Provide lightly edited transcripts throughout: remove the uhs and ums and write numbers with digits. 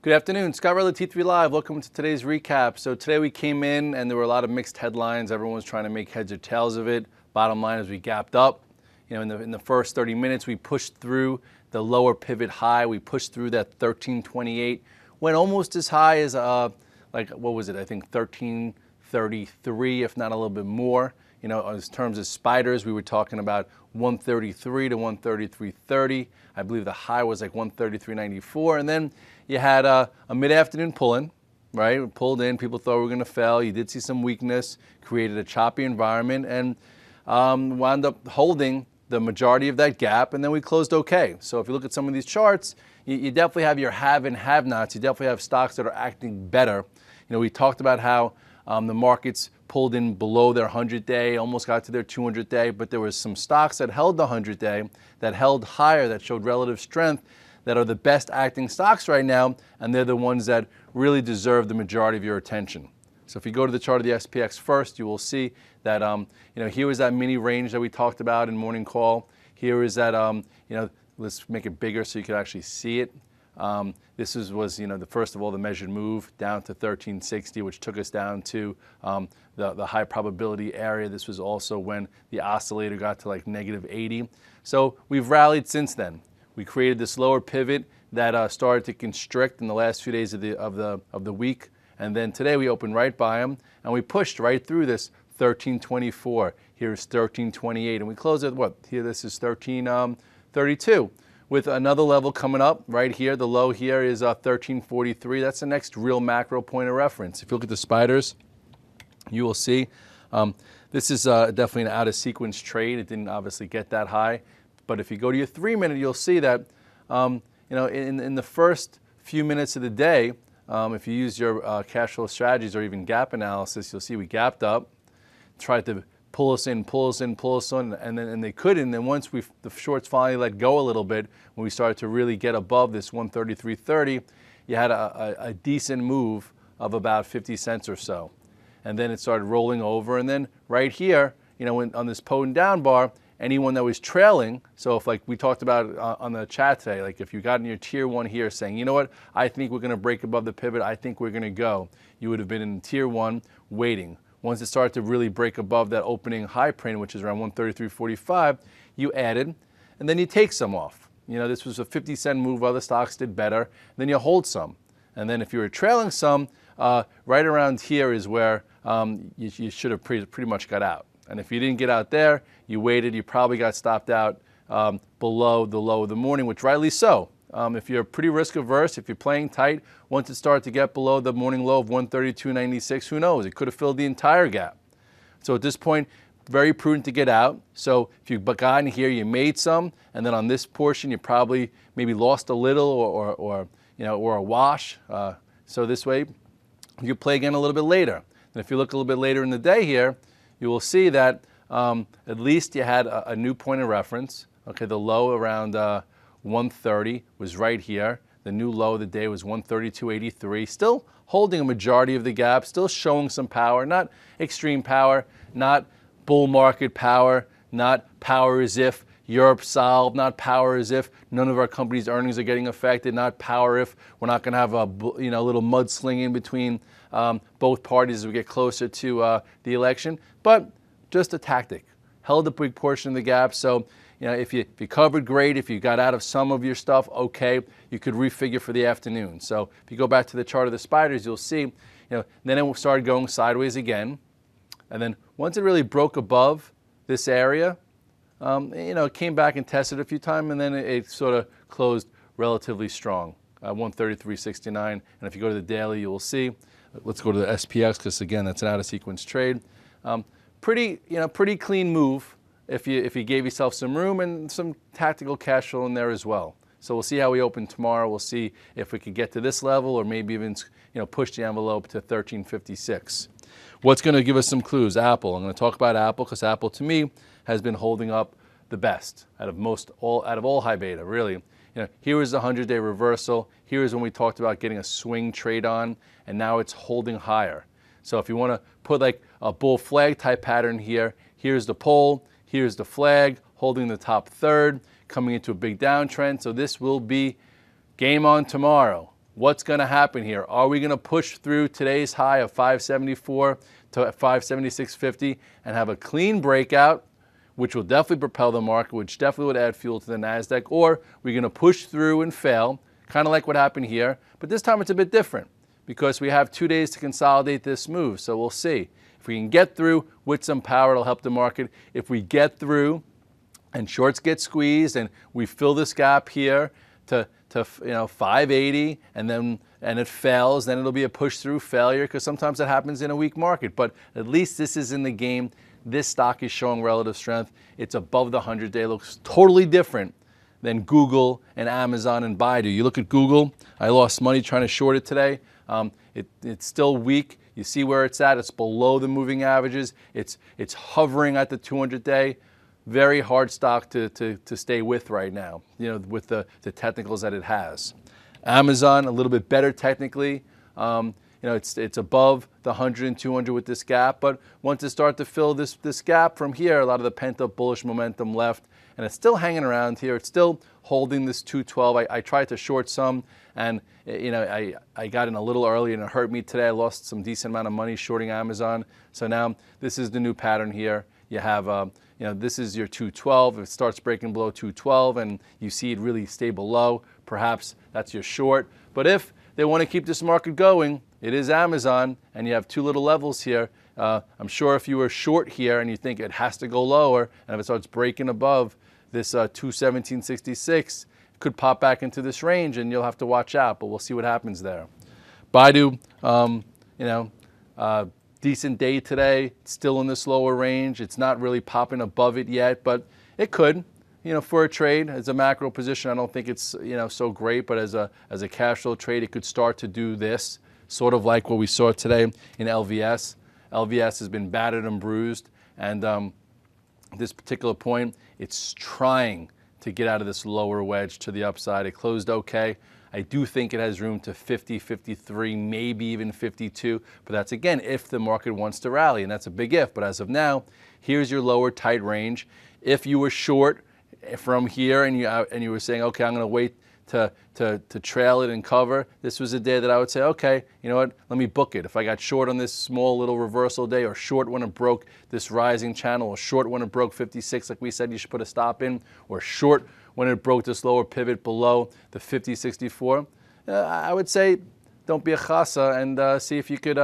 Good afternoon, Scott Redler, T3 Live. Welcome to today's recap. So today we came in and there were a lot of mixed headlines. Everyone was trying to make heads or tails of it. Bottom line is we gapped up. You know, in the first 30 minutes, we pushed through the lower pivot high. We pushed through that 1328. Went almost as high as like what was it? I think 1333, if not a little bit more. You know, in terms of spiders, we were talking about 133 to 133.30. I believe the high was like 133.94. And then you had a mid-afternoon pull-in, right? We pulled in, people thought we were going to fail. You did see some weakness, created a choppy environment, and wound up holding the majority of that gap, and then we closed okay. So if you look at some of these charts, you definitely have your have and have-nots. You definitely have stocks that are acting better. You know, we talked about how the markets pulled in below their 100-day, almost got to their 200-day, but there was some stocks that held the 100-day, that held higher, that showed relative strength, that are the best acting stocks right now, and they're the ones that really deserve the majority of your attention. So if you go to the chart of the SPX first, you will see that you know, here was that mini range that we talked about in morning call. Here is that you know, let's make it bigger so you could actually see it. This was, you know, the first of all, the measured move down to 1360, which took us down to the high probability area. This was also when the oscillator got to like negative 80. So we've rallied since then. We created this lower pivot that started to constrict in the last few days of the week, and then today we opened right by them and we pushed right through this 1324. Here's 1328, and we closed at what? Here, this is 1332. With another level coming up right here. The low here is 1343. That's the next real macro point of reference. If you look at the spiders, you will see this is definitely an out-of-sequence trade. It didn't obviously get that high. But if you go to your 3-minute, you'll see that you know, in the first few minutes of the day, if you use your cash flow strategies or even gap analysis, you'll see we gapped up, tried to pull us in, pull us in, pull us on, and they couldn't. And then once the shorts finally let go a little bit, when we started to really get above this 133.30, you had a decent move of about 50 cents or so. And then it started rolling over. And then right here, you know, on this potent down bar, anyone that was trailing, so if, like we talked about on the chat today, like if you got in your tier one here saying, you know what, I think we're going to break above the pivot, I think we're going to go, you would have been in tier one waiting. Once it started to really break above that opening high print, which is around 133.45, you added, and then you take some off. You know, this was a 50-cent move, other stocks did better, then you hold some. And then if you were trailing some, right around here is where you should have pretty much got out. And if you didn't get out there, you waited, you probably got stopped out below the low of the morning, which rightly so. If you're pretty risk averse, if you're playing tight, once it started to get below the morning low of 132.96, who knows? It could have filled the entire gap. So at this point, very prudent to get out. So if you got in here, you made some, and then on this portion, you probably maybe lost a little or you know, or a wash. So this way, you play again a little bit later. And if you look a little bit later in the day here, you will see that at least you had a new point of reference. Okay, the low around 130 was right here. The new low of the day was 132.83. Still holding a majority of the gap, still showing some power, not extreme power, not bull market power, not power as if Europe solved, not power as if none of our companies' earnings are getting affected, not power if we're not going to have a, you know, little mudslinging between both parties as we get closer to the election, but just a tactic. Held a big portion of the gap, so you know, if you covered, great. If you got out of some of your stuff, okay. You could refigure for the afternoon. So if you go back to the chart of the spiders, you'll see, you know, then it started going sideways again. And then once it really broke above this area, you know, it came back and tested a few times, and then it sort of closed relatively strong, 133.69. And if you go to the daily, you will see. Let's go to the SPX, because again, that's an out-of-sequence trade. Pretty clean move. If you gave yourself some room and some tactical cash flow in there as well. So we'll see how we open tomorrow. We'll see if we could get to this level or maybe even, you know, push the envelope to 1356. What's going to give us some clues? Apple. I'm going to talk about Apple because Apple to me has been holding up the best out of all high beta, really. You know, here is the 100-day reversal. Here is when we talked about getting a swing trade on, and now it's holding higher. So if you want to put like a bull flag type pattern here, here's the pole. Here's the flag holding the top third, coming into a big downtrend. So this will be game on tomorrow. What's going to happen here? Are we going to push through today's high of 574 to 576.50 and have a clean breakout, which will definitely propel the market, which definitely would add fuel to the NASDAQ? Or we're going to push through and fail, kind of like what happened here. But this time it's a bit different because we have 2 days to consolidate this move. So we'll see. If we can get through with some power, it'll help the market. If we get through and shorts get squeezed and we fill this gap here to 580 and it fails, then it'll be a push through failure, because sometimes that happens in a weak market. But at least this is in the game. This stock is showing relative strength. It's above the 100-day. Looks totally different than Google and Amazon and Baidu. You look at Google, I lost money trying to short it today. It's still weak. You see where it's at. It's below the moving averages. It's hovering at the 200-day. Very hard stock to stay with right now, with the technicals that it has. Amazon, a little bit better technically. It's above the 100 and 200 with this gap, but once it starts to fill this gap from here, a lot of the pent-up bullish momentum left, and it's still hanging around here. It's still holding this 212. I tried to short some, and I got in a little early, and it hurt me today. I lost some decent amount of money shorting Amazon. So now this is the new pattern here. You have this is your 212. If it starts breaking below 212 and you see it really stay below, perhaps that's your short. But if they want to keep this market going, it is Amazon, and you have two little levels here. I'm sure if you were short here and you think it has to go lower, and if it starts breaking above this 217.66, it could pop back into this range, and you'll have to watch out. But we'll see what happens there. Baidu, decent day today, still in this lower range. It's not really popping above it yet, but it could, for a trade. As a macro position, I don't think it's, so great, but as a cash flow trade, it could start to do this, sort of like what we saw today in LVS. LVS has been battered and bruised, and this particular point, it's trying to get out of this lower wedge to the upside. It closed okay. I do think it has room to 50, 53, maybe even 52, but that's, again, if the market wants to rally, and that's a big if. But as of now, here's your lower tight range. If you were short from here and you were saying, okay, I'm going to wait to trail it and cover, this was a day that I would say, okay, you know what, let me book it. If I got short on this small little reversal day, or short when it broke this rising channel, or short when it broke 56, like we said you should put a stop in, or short when it broke this lower pivot below the 50.64, I would say don't be a chasa and see if you could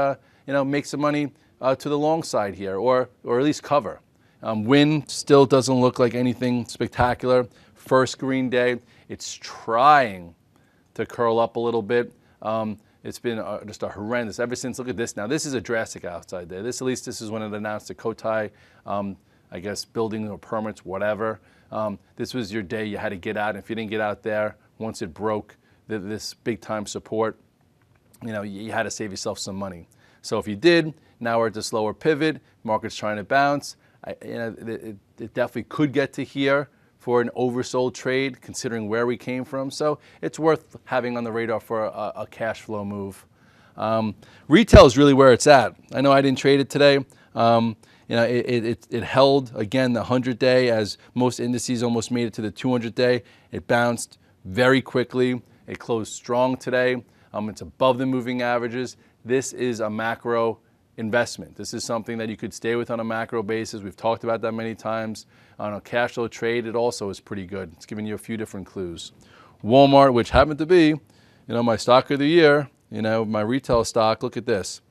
make some money to the long side here, or at least cover. Wind still doesn't look like anything spectacular. First green day, it's trying to curl up a little bit. It's been just a horrendous, ever since, look at this now. This is a drastic outside day. This, at least this is when it announced the Kotai, I guess, building or permits, whatever. This was your day you had to get out. If you didn't get out there, once it broke this big-time support, you had to save yourself some money. So if you did, now we're at this lower pivot. Market's trying to bounce. It definitely could get to here for an oversold trade, considering where we came from. So it's worth having on the radar for a cash flow move. Retail is really where it's at. I know I didn't trade it today. It held, again, the 100-day, as most indices almost made it to the 200-day. It bounced very quickly. It closed strong today. It's above the moving averages. This is a macro investment. This is something that you could stay with on a macro basis. We've talked about that many times. On a cash flow trade, it also is pretty good. It's giving you a few different clues. Walmart, which happened to be, my stock of the year, my retail stock, look at this.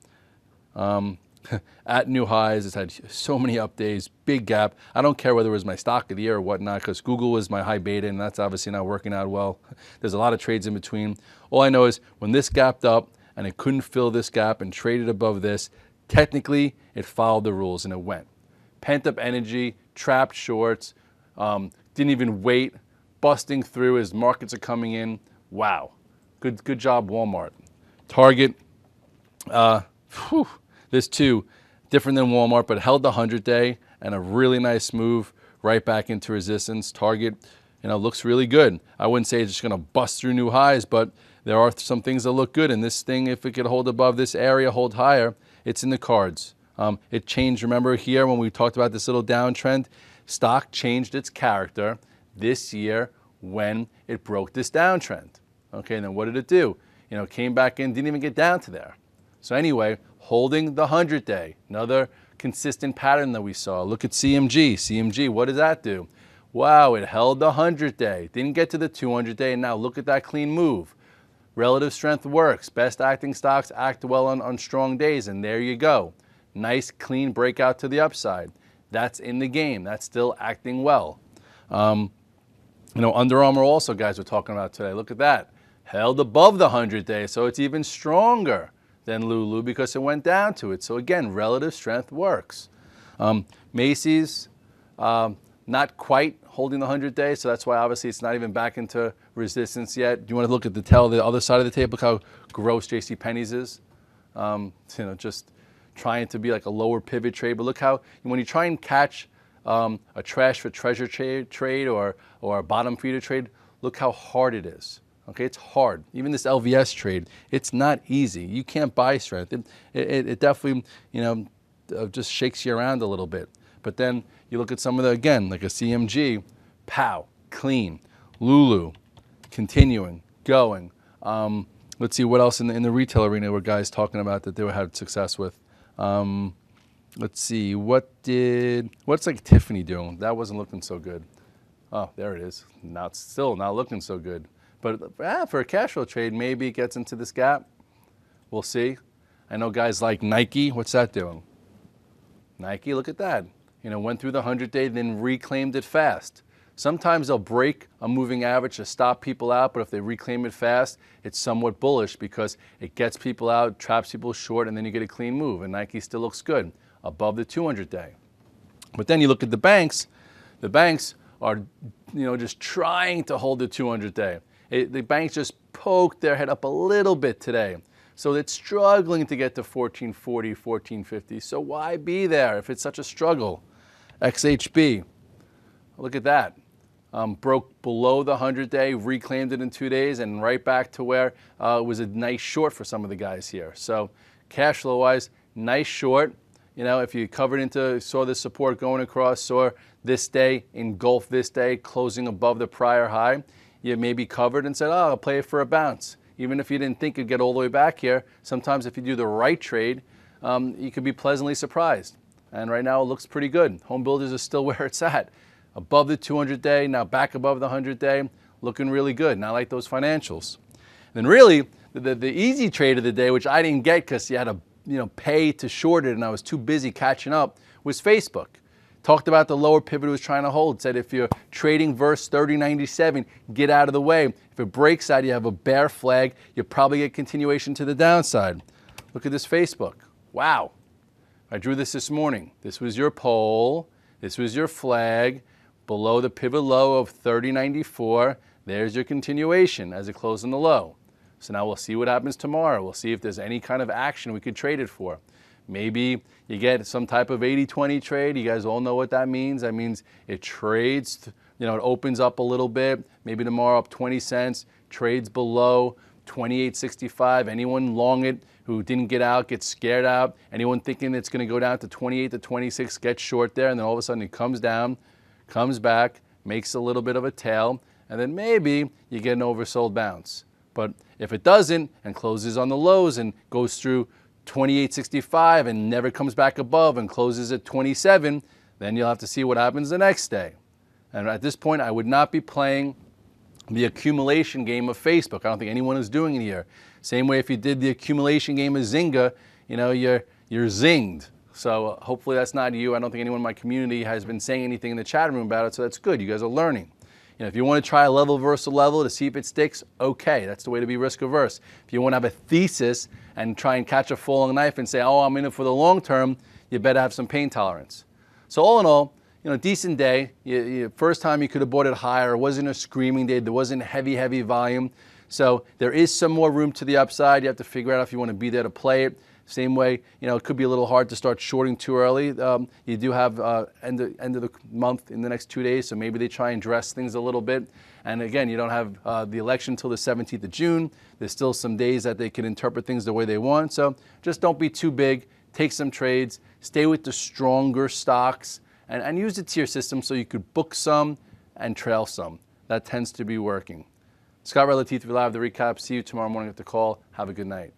At new highs, it's had so many up days, big gap. I don't care whether it was my stock of the year or whatnot, because Google was my high beta, and that's obviously not working out well. There's a lot of trades in between. All I know is when this gapped up and it couldn't fill this gap and traded above this, technically it followed the rules and it went. Pent-up energy, trapped shorts, didn't even wait, busting through as markets are coming in. Wow. Good job, Walmart. Target, whew. This too, different than Walmart, but held the 100-day and a really nice move right back into resistance. Target, looks really good. I wouldn't say it's just going to bust through new highs, but there are some things that look good. And this thing, if it could hold above this area, hold higher, it's in the cards. It changed. Remember here when we talked about this little downtrend, stock changed its character this year when it broke this downtrend. Okay, and then what did it do? you know, came back in, didn't even get down to there. So anyway, holding the 100-day, another consistent pattern that we saw. Look at CMG. CMG, what does that do? Wow, it held the 100-day, didn't get to the 200-day, and now look at that clean move. Relative strength works. Best acting stocks act well on strong days, and there you go. Nice, clean breakout to the upside. That's in the game. That's still acting well. You know, Under Armour also, guys, we're talking about today. Look at that. Held above the 100-day, so it's even stronger than Lulu because it went down to it. So, again, relative strength works. Macy's, not quite holding the 100-day, so that's why obviously it's not even back into resistance yet. Do you want to look at the tail, the other side of the tape? Look how gross JC Penney's is. You know, just trying to be like a lower pivot trade, but look how when you try and catch a trash for treasure trade or a bottom feeder trade, look how hard it is. Okay, it's hard. Even this LVS trade, it's not easy. You can't buy strength. It definitely, you know, just shakes you around a little bit. But then you look at some of the, again, like a CMG, pow, clean. Lulu, continuing, going. Let's see what else in the retail arena were guys talking about that they had success with. Let's see, what's like Tiffany doing? That wasn't looking so good. Oh, there it is. Still not looking so good. But for a cash flow trade, maybe it gets into this gap. We'll see. I know guys like Nike. What's that doing? Nike, look at that. You know, went through the 100-day, then reclaimed it fast. Sometimes they'll break a moving average to stop people out, but if they reclaim it fast, it's somewhat bullish because it gets people out, traps people short, and then you get a clean move. And Nike still looks good above the 200-day. But then you look at the banks. The banks are, you know, just trying to hold the 200-day. The banks just poked their head up a little bit today. So it's struggling to get to 1440, 1450. So why be there if it's such a struggle? XHB, look at that. Broke below the 100-day, reclaimed it in 2 days, and right back to where it was a nice short for some of the guys here. So cash flow-wise, nice short. You know, if you covered into, saw the support going across, saw this day, engulf this day, closing above the prior high, you may be covered and said, oh, I'll play it for a bounce. Even if you didn't think you'd get all the way back here, sometimes if you do the right trade, you could be pleasantly surprised. And right now it looks pretty good. Home builders are still where it's at. Above the 200-day, now back above the 100-day, looking really good. Not like those financials. Then really, the easy trade of the day, which I didn't get because you had to pay to short it and I was too busy catching up, was Facebook. Talked about the lower pivot it was trying to hold. Said if you're trading verse 3097, get out of the way. If it breaks out, you have a bear flag. You'll probably get continuation to the downside. Look at this Facebook. Wow. I drew this morning. This was your poll. This was your flag. Below the pivot low of 3094, there's your continuation as it closed on the low. So now we'll see what happens tomorrow. We'll see if there's any kind of action we could trade it for. Maybe you get some type of 80-20 trade. You guys all know what that means. That means it trades, you know, it opens up a little bit. Maybe tomorrow up 20 cents, trades below 28.65. Anyone long it who didn't get out gets scared out. Anyone thinking it's going to go down to 28 to 26 gets short there, and then all of a sudden it comes down, comes back, makes a little bit of a tail, and then maybe you get an oversold bounce. But if it doesn't and closes on the lows and goes through 28.65 and never comes back above and closes at 27, then you'll have to see what happens the next day. And at this point, I would not be playing the accumulation game of Facebook. I don't think anyone is doing it here. Same way if you did the accumulation game of Zynga, you know, you're zinged. So hopefully that's not you. I don't think anyone in my community has been saying anything in the chat room about it, so that's good. You guys are learning. You know, if you want to try a level versus a level to see if it sticks, okay, that's the way to be risk averse. If you want to have a thesis and try and catch a falling knife and say, oh, I'm in it for the long term, you better have some pain tolerance. So all in all, you know, decent day. First time you could have bought it higher. It wasn't a screaming day. There wasn't heavy, heavy volume. So there is some more room to the upside. You have to figure out if you want to be there to play it. Same way, you know, it could be a little hard to start shorting too early. You do have end of the month in the next 2 days, so maybe they try and dress things a little bit. And again, you don't have the election until the 17th of June. There's still some days that they can interpret things the way they want. So just don't be too big. Take some trades. Stay with the stronger stocks and use the tier system so you could book some and trail some. That tends to be working. Scott Redler, T3 Live, the recap. See you tomorrow morning at the call. Have a good night.